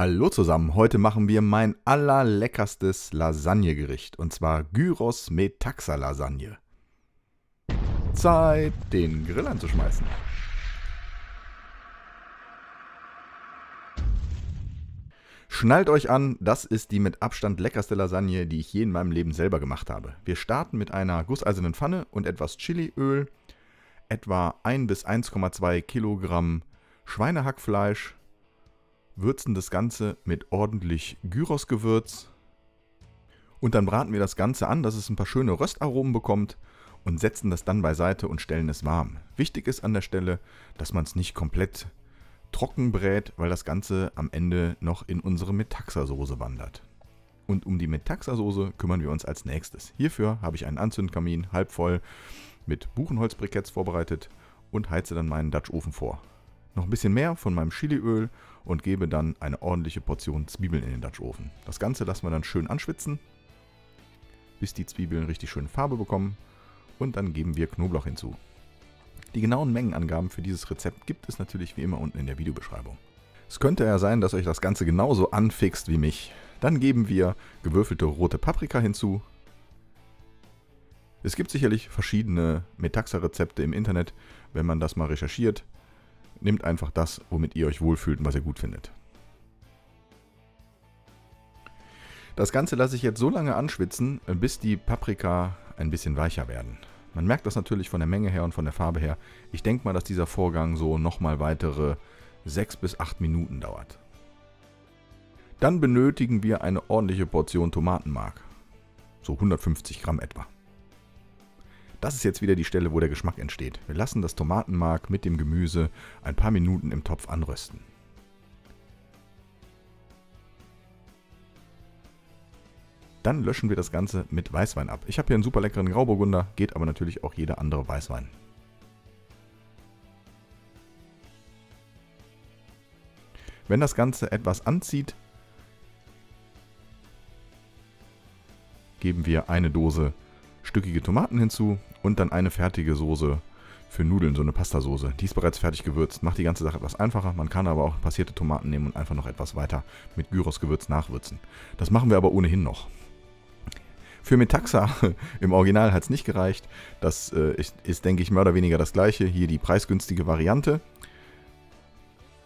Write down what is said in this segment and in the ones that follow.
Hallo zusammen, heute machen wir mein allerleckerstes Lasagnegericht und zwar Gyros Metaxa Lasagne. Zeit, den Grill anzuschmeißen. Schnallt euch an, das ist die mit Abstand leckerste Lasagne, die ich je in meinem Leben selber gemacht habe. Wir starten mit einer gusseisernen Pfanne und etwas Chiliöl, etwa 1 bis 1,2 Kilogramm Schweinehackfleisch, würzen das Ganze mit ordentlich Gyrosgewürz und dann braten wir das Ganze an, dass es ein paar schöne Röstaromen bekommt und setzen das dann beiseite und stellen es warm. Wichtig ist an der Stelle, dass man es nicht komplett trocken brät, weil das Ganze am Ende noch in unsere Metaxa-Soße wandert. Und um die Metaxa-Soße kümmern wir uns als nächstes. Hierfür habe ich einen Anzündkamin halb voll mit Buchenholzbriketts vorbereitet und heize dann meinen Dutch-Ofen vor. Noch ein bisschen mehr von meinem Chiliöl und gebe dann eine ordentliche Portion Zwiebeln in den Dutch-Ofen. Das Ganze lassen wir dann schön anschwitzen, bis die Zwiebeln richtig schön Farbe bekommen und dann geben wir Knoblauch hinzu. Die genauen Mengenangaben für dieses Rezept gibt es natürlich wie immer unten in der Videobeschreibung. Es könnte ja sein, dass euch das Ganze genauso anfixt wie mich. Dann geben wir gewürfelte rote Paprika hinzu. Es gibt sicherlich verschiedene Metaxa-Rezepte im Internet, wenn man das mal recherchiert. Nehmt einfach das, womit ihr euch wohlfühlt und was ihr gut findet. Das Ganze lasse ich jetzt so lange anschwitzen, bis die Paprika ein bisschen weicher werden. Man merkt das natürlich von der Menge her und von der Farbe her. Ich denke mal, dass dieser Vorgang so nochmal weitere 6 bis 8 Minuten dauert. Dann benötigen wir eine ordentliche Portion Tomatenmark. So 150 Gramm etwa. Das ist jetzt wieder die Stelle, wo der Geschmack entsteht. Wir lassen das Tomatenmark mit dem Gemüse ein paar Minuten im Topf anrösten. Dann löschen wir das Ganze mit Weißwein ab. Ich habe hier einen super leckeren Grauburgunder, geht aber natürlich auch jeder andere Weißwein. Wenn das Ganze etwas anzieht, geben wir eine Dose stückige Tomaten hinzu und dann eine fertige Soße für Nudeln, so eine Pastasoße. Die ist bereits fertig gewürzt, macht die ganze Sache etwas einfacher. Man kann aber auch passierte Tomaten nehmen und einfach noch etwas weiter mit Gyrosgewürz nachwürzen. Das machen wir aber ohnehin noch. Für Metaxa im Original hat es nicht gereicht. Das ist, denke ich, mehr oder weniger das gleiche. Hier die preisgünstige Variante.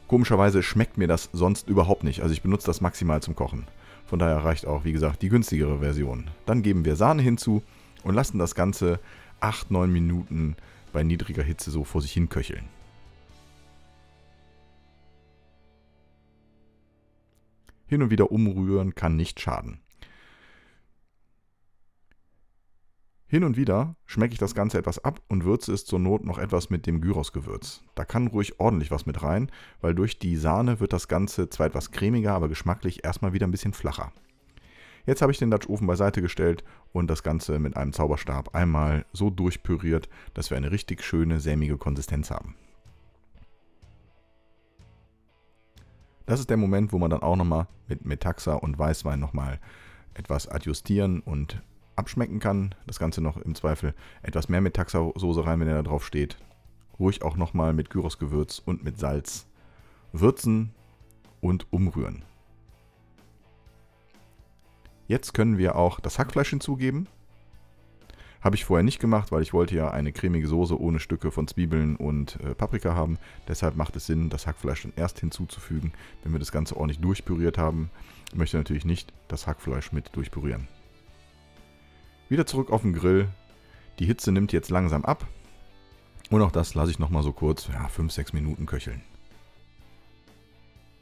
Komischerweise schmeckt mir das sonst überhaupt nicht. Also ich benutze das maximal zum Kochen. Von daher reicht auch, wie gesagt, die günstigere Version. Dann geben wir Sahne hinzu und lassen das Ganze 8-9 Minuten bei niedriger Hitze so vor sich hin köcheln. Hin und wieder umrühren kann nicht schaden. Hin und wieder schmecke ich das Ganze etwas ab und würze es zur Not noch etwas mit dem Gyrosgewürz. Da kann ruhig ordentlich was mit rein, weil durch die Sahne wird das Ganze zwar etwas cremiger, aber geschmacklich erstmal wieder ein bisschen flacher. Jetzt habe ich den Dutch-Ofen beiseite gestellt und das Ganze mit einem Zauberstab einmal so durchpüriert, dass wir eine richtig schöne, sämige Konsistenz haben. Das ist der Moment, wo man dann auch nochmal mit Metaxa und Weißwein nochmal etwas adjustieren und abschmecken kann. Das Ganze noch im Zweifel etwas mehr Metaxa-Soße rein, wenn er da drauf steht. Ruhig auch nochmal mit Gyrosgewürz und mit Salz würzen und umrühren. Jetzt können wir auch das Hackfleisch hinzugeben. Habe ich vorher nicht gemacht, weil ich wollte ja eine cremige Soße ohne Stücke von Zwiebeln und Paprika haben. Deshalb macht es Sinn, das Hackfleisch dann erst hinzuzufügen, wenn wir das Ganze ordentlich durchpüriert haben. Ich möchte natürlich nicht das Hackfleisch mit durchpürieren. Wieder zurück auf den Grill. Die Hitze nimmt jetzt langsam ab. Und auch das lasse ich nochmal so kurz, ja, 5-6 Minuten köcheln.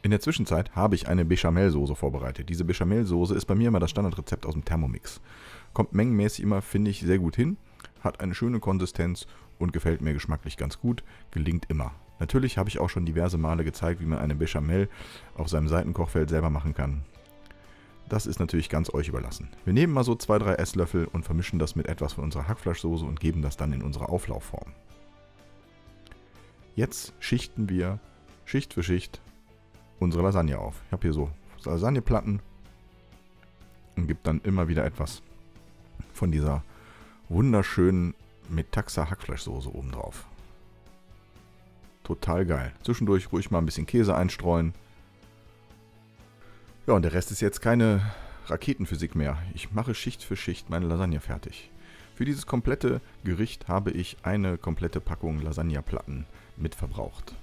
In der Zwischenzeit habe ich eine Béchamelsoße vorbereitet. Diese Béchamelsoße ist bei mir immer das Standardrezept aus dem Thermomix. Kommt mengenmäßig immer, finde ich, sehr gut hin, hat eine schöne Konsistenz und gefällt mir geschmacklich ganz gut, gelingt immer. Natürlich habe ich auch schon diverse Male gezeigt, wie man eine Béchamel auf seinem Seitenkochfeld selber machen kann. Das ist natürlich ganz euch überlassen. Wir nehmen mal so 2-3 Esslöffel und vermischen das mit etwas von unserer Hackfleischsoße und geben das dann in unsere Auflaufform. Jetzt schichten wir Schicht für Schicht unsere Lasagne auf. Ich habe hier so Lasagneplatten und gebe dann immer wieder etwas von dieser wunderschönen Metaxa Hackfleischsoße oben drauf. Total geil. Zwischendurch ruhig mal ein bisschen Käse einstreuen. Ja, und der Rest ist jetzt keine Raketenphysik mehr. Ich mache Schicht für Schicht meine Lasagne fertig. Für dieses komplette Gericht habe ich eine komplette Packung Lasagneplatten mitverbraucht.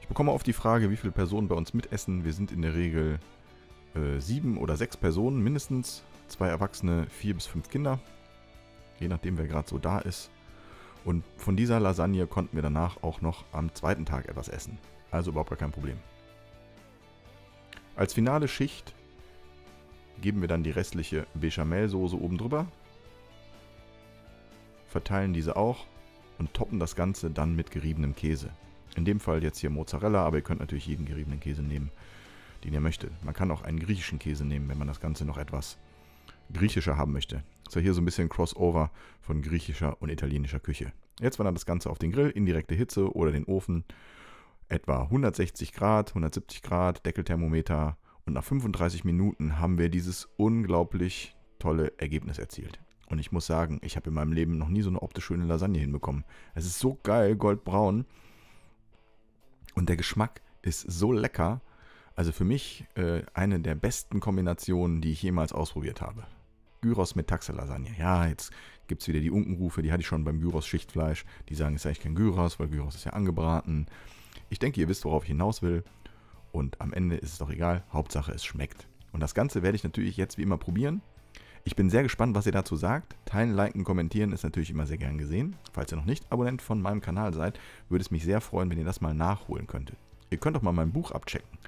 Ich bekomme auf die Frage, wie viele Personen bei uns mitessen. Wir sind in der Regel 7 oder 6 Personen mindestens. 2 Erwachsene, 4 bis 5 Kinder. Je nachdem, wer gerade so da ist. Und von dieser Lasagne konnten wir danach auch noch am zweiten Tag etwas essen. Also überhaupt gar kein Problem. Als finale Schicht geben wir dann die restliche Béchamelsoße oben drüber. Verteilen diese auch und toppen das Ganze dann mit geriebenem Käse. In dem Fall jetzt hier Mozzarella, aber ihr könnt natürlich jeden geriebenen Käse nehmen, den ihr möchtet. Man kann auch einen griechischen Käse nehmen, wenn man das Ganze noch etwas griechischer haben möchte. Das ist ja hier so ein bisschen Crossover von griechischer und italienischer Küche. Jetzt wandert das Ganze auf den Grill, indirekte Hitze oder den Ofen. Etwa 160 Grad, 170 Grad, Deckelthermometer. Und nach 35 Minuten haben wir dieses unglaublich tolle Ergebnis erzielt. Und ich muss sagen, ich habe in meinem Leben noch nie so eine optisch schöne Lasagne hinbekommen. Es ist so geil, goldbraun. Und der Geschmack ist so lecker. Also für mich eine der besten Kombinationen, die ich jemals ausprobiert habe. Gyros Metaxa Lasagne. Ja, jetzt gibt es wieder die Unkenrufe, die hatte ich schon beim Gyros Schichtfleisch. Die sagen, es ist eigentlich kein Gyros, weil Gyros ist ja angebraten. Ich denke, ihr wisst, worauf ich hinaus will. Und am Ende ist es doch egal. Hauptsache, es schmeckt. Und das Ganze werde ich natürlich jetzt wie immer probieren. Ich bin sehr gespannt, was ihr dazu sagt. Teilen, liken, kommentieren ist natürlich immer sehr gern gesehen. Falls ihr noch nicht Abonnent von meinem Kanal seid, würde es mich sehr freuen, wenn ihr das mal nachholen könntet. Ihr könnt auch mal mein Buch abchecken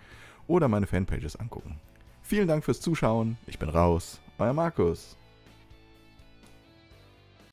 oder meine Fanpages angucken. Vielen Dank fürs Zuschauen. Ich bin raus. Euer Markus.